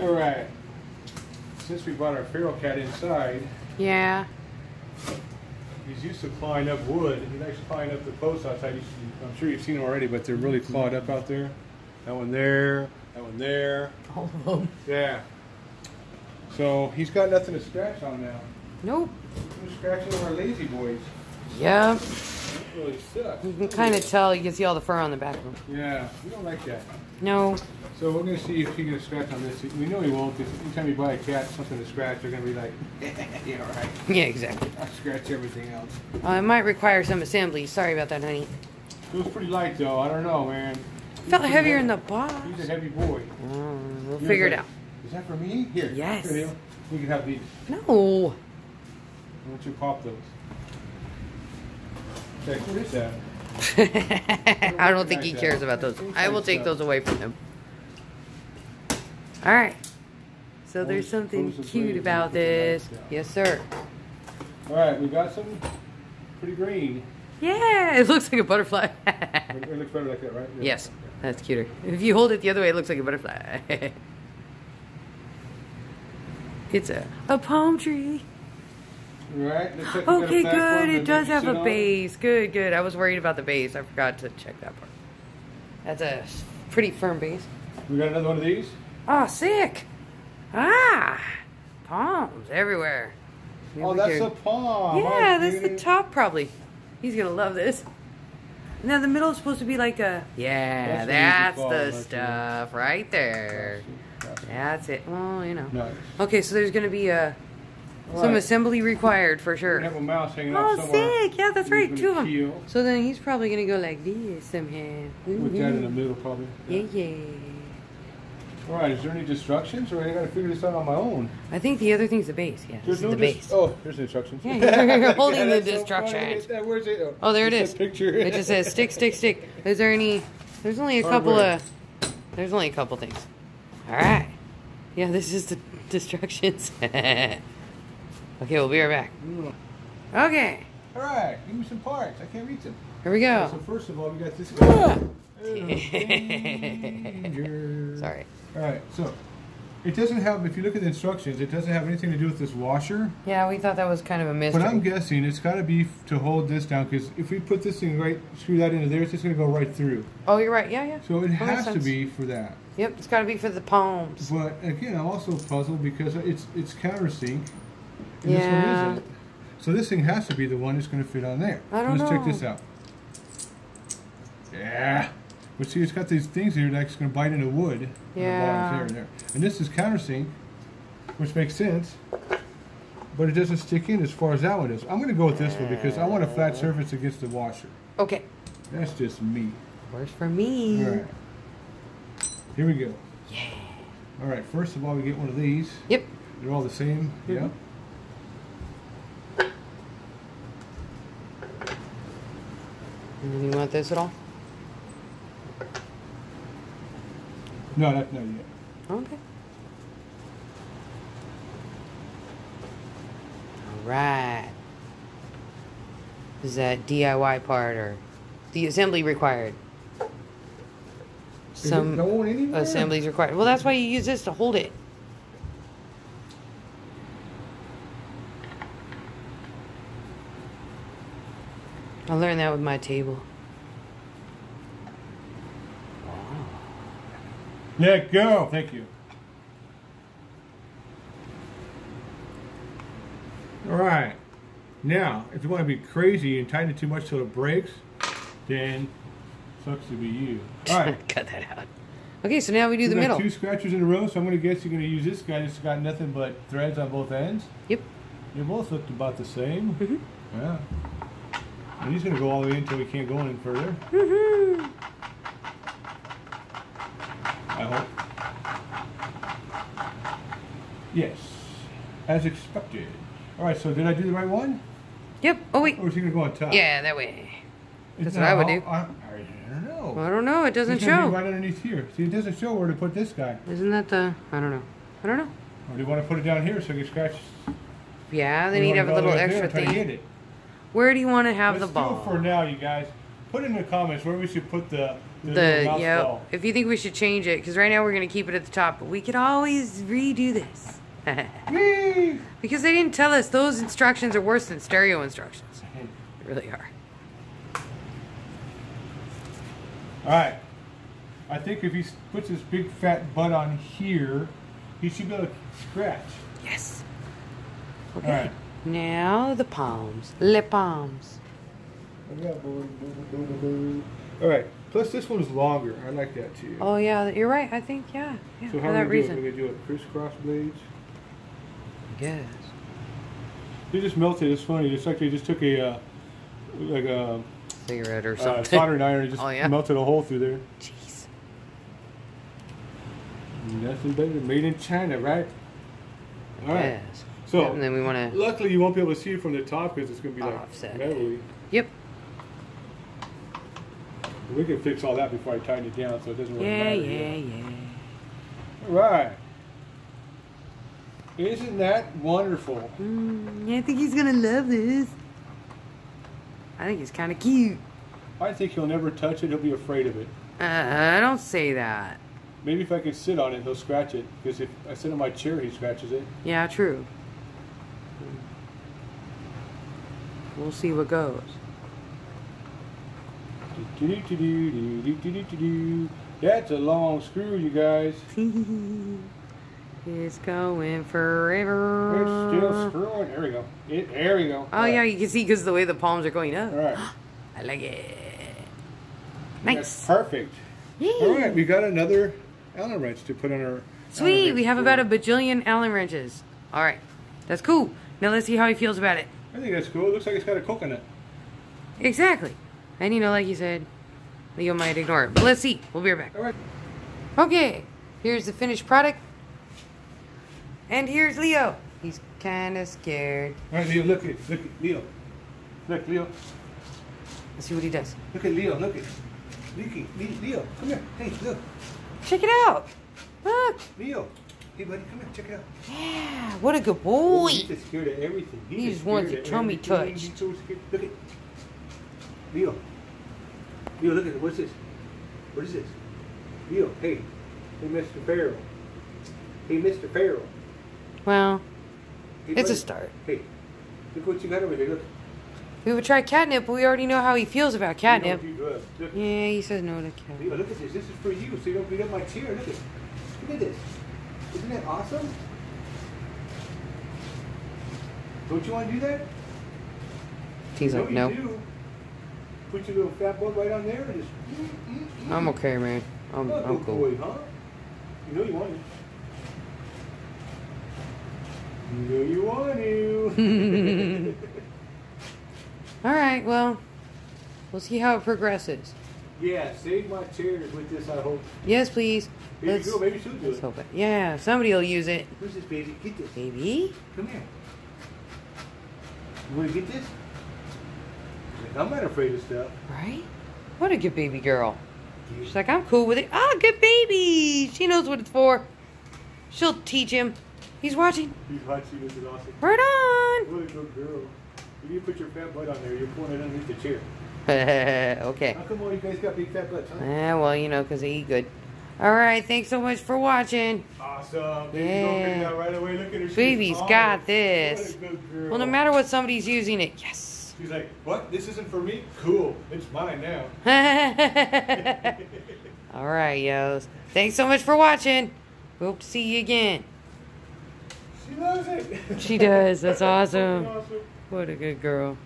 All right. Since we brought our feral cat inside, yeah, he's used to clawing up wood. He likes clawing up the posts outside. I'm sure you've seen them already, but they're really clawed up out there. That one there, that one there. All of them. Yeah. So he's got nothing to scratch on now. Nope. We're scratching our lazy boys. Yeah. That really sucks. You can kind of tell. You can see all the fur on the back of him. Yeah. We don't like that. No. So we're going to see if he can scratch on this. We know he won't, because anytime you buy a cat something to scratch, they're going to be like, yeah, all right. Yeah, exactly. I'll scratch everything else. It might require some assembly. Sorry about that, honey. It was pretty light, though. I don't know, man. It felt heavier in the box. He's a heavy boy. We'll figure it out. Is that for me? Here. Yes. Here, we can have these. No. Why don't you pop those? Check, what is that? I don't think he cares about those. I will take those away from him. All right. So there's something cute about this. Yes, sir. All right, we got something pretty green. Yeah, it looks like a butterfly. It looks better like that, right? Yeah. Yes, that's cuter. If you hold it the other way, it looks like a butterfly. It's a palm tree. Right. Let's check. Okay, good. It does have a base. Good, good. I was worried about the base. I forgot to check that part. That's a pretty firm base. We got another one of these? Oh, sick. Ah, palms everywhere. Oh, that's a palm. Yeah, that's the top probably. He's going to love this. Now, the middle is supposed to be like a... Yeah, that's the stuff right there. That's it. Well, you know. Nice. Okay, so there's going to be a... Right. Some assembly required for sure. We have a mouse hanging out somewhere. Sick! Yeah, that's right. Two of them. So then he's probably gonna go like this somehow. Put that in the middle, probably. Yeah, yeah. All right. Is there any instructions, or I gotta figure this out on my own? I think the other thing's the base. Yeah. There's no base. Oh, there's instructions. Yeah, you're holding the instructions. So where's it? Oh, there it is. Picture. It just says stick, stick, stick. Is there any? There's only a couple of. There's only a couple things. All right. Yeah, this is the instructions. Okay, we'll be right back. Okay. All right, give me some parts. I can't reach them. Here we go. So first of all, we got this. Sorry. All right, so it doesn't have, if you look at the instructions, it doesn't have anything to do with this washer. Yeah, we thought that was kind of a mystery. But I'm guessing it's got to be to hold this down, because if we put this thing right, screw that into there, it's just going to go right through. Oh, you're right. Yeah, yeah. So it has to be for that. Yep, it's got to be for the palms. But again, I'm also puzzled because it's countersink. And yeah. This one isn't. So this thing has to be the one that's going to fit on there. I don't know. Let's check this out. Yeah. But see, it's got these things here that's going to bite into wood. Yeah. There and there. And this is countersink, which makes sense. But it doesn't stick in as far as that one is. I'm going to go with this one because I want a flat surface against the washer. Okay. That's just me. Works for me. All right. Here we go. Yeah. All right. First of all, we get one of these. Yep. They're all the same. Mm-hmm. Yeah. You want this at all? No, that's not yet. Okay. All right. Is that DIY part or the assembly required? Some assemblies required. Well, that's why you use this to hold it. I learned that with my table. Wow. Let go. Thank you. All right. Now, if you want to be crazy and tighten it too much till it breaks, then sucks to be you. All right. Cut that out. Okay, so now we do the middle. Two scratchers in a row, so I'm going to guess you're going to use this guy that's got nothing but threads on both ends. Yep. They both looked about the same. Mm-hmm. Yeah. And he's going to go all the way until we can't go any further. Woohoo! I hope. Yes. As expected. Alright, so did I do the right one? Yep. Oh, wait. Or is he going to go on top? Yeah, that way. That's what I would do. I don't know. Well, I don't know. It doesn't show. Right underneath here. See, it doesn't show where to put this guy. Isn't that the... I don't know. I don't know. Or do you want to put it down here so you can scratch? Yeah, then he'd have a little extra thing. To get it. Where do you want to have the ball? Let's do it for now, you guys. Put in the comments where we should put the If you think we should change it, because right now we're going to keep it at the top, but we could always redo this. Because they didn't tell us those instructions are worse than stereo instructions. They really are. Alright. I think if he puts his big fat butt on here, he should be able to scratch. Yes. Okay. All right. Now the palms. Le palms. Alright. Plus this one's longer. I like that too. Oh yeah, you're right. I think, yeah. So how are we going to do it? Crisscross blades? I guess. They just melted. It's funny. It's like they just took a, like a cigarette or something. Soldering iron and just melted a hole through there. Jeez. Nothing better. Made in China, right? Alright. Yes. So, and then we want to. Luckily, you won't be able to see it from the top because it's going to be offset. Like metally. Yep. We can fix all that before I tighten it down, so it doesn't really matter. Yeah. All right. Isn't that wonderful? I think he's gonna love this. I think he's kind of cute. I think he'll never touch it. He'll be afraid of it. I don't say that. Maybe if I can sit on it, he'll scratch it. Because if I sit on my chair, he scratches it. Yeah, true. We'll see what goes. That's a long screw, you guys. It's going forever. It's still screwing. There we go. There we go. Oh, all yeah, right. You can see because the way the palms are going up. All right. I like it. Nice. That's perfect. Yay. All right, we got another Allen wrench to put on our. Sweet. We have about a bajillion Allen wrenches. All right. That's cool. Now let's see how he feels about it. I think that's cool. It looks like it's got a coconut. Exactly. And you know, like you said, Leo might ignore it. But let's see. We'll be right back. All right. Okay. Here's the finished product. And here's Leo. He's kind of scared. All right, Leo, look at Leo. Look, Leo. Let's see what he does. Look at Leo. Look at Leo. Come here. Hey, look. Check it out. Look. Leo. Hey, buddy. Come here. Check it out. Yeah. What a good boy. He's scared of everything. He just wants a tummy touch. He's so scared. Look at Leo. Leo, look at it. What's this? What is this? Leo, hey. Hey, Mr. Farrell. Hey, Mr. Farrell. Well, hey, it's buddy. A start. Hey, look what you got over there. Look. We would try catnip, but we already know how he feels about catnip. Yeah, he says no to catnip. Leo, look at this. This is for you, so you don't beat up my chair. Look at this. Look at this. Isn't that awesome? Don't you want to do that? He's like, no. Nope. Put your little fat butt right on there and just. I'm okay, man. I'm cool. Boy, huh? You know you want it. You know you want to. Alright, well, we'll see how it progresses. Yeah, save my chairs with this, I hope. Yes, please. Maybe let's, maybe she'll do it. Hope it. Yeah, somebody will use it. Where's this, baby? Get this. Baby? Come here. You want to get this? I'm not afraid of stuff. Right? What a good baby girl. Yeah. She's like, I'm cool with it. Oh, good baby. She knows what it's for. She'll teach him. He's watching. He's watching. This is awesome. Right on. What a good girl. If you put your fat butt on there, you're pulling it underneath the chair. Okay. How come all you guys got big fat butts, huh? Well, you know, because they eat good. All right. Thanks so much for watching. Awesome. Baby's out right away. Look at her. Baby's got this. What a good girl. Well, no matter what, somebody's using it. Yes. He's like, what? This isn't for me? Cool. It's mine now. All right, yos. Thanks so much for watching. We hope to see you again. She loves it. She does. That's awesome. What a good girl.